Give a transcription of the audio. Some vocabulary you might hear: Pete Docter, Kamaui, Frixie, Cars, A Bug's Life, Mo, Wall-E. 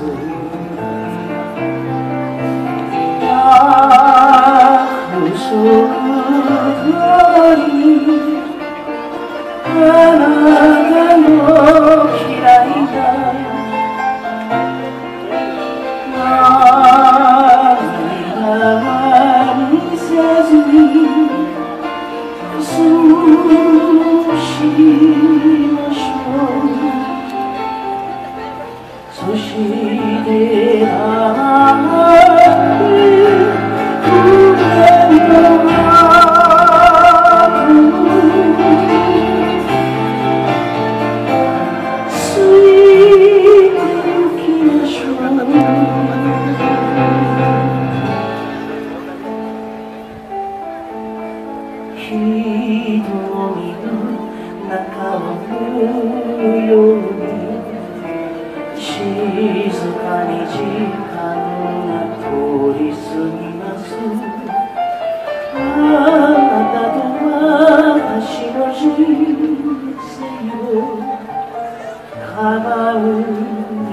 Kamaui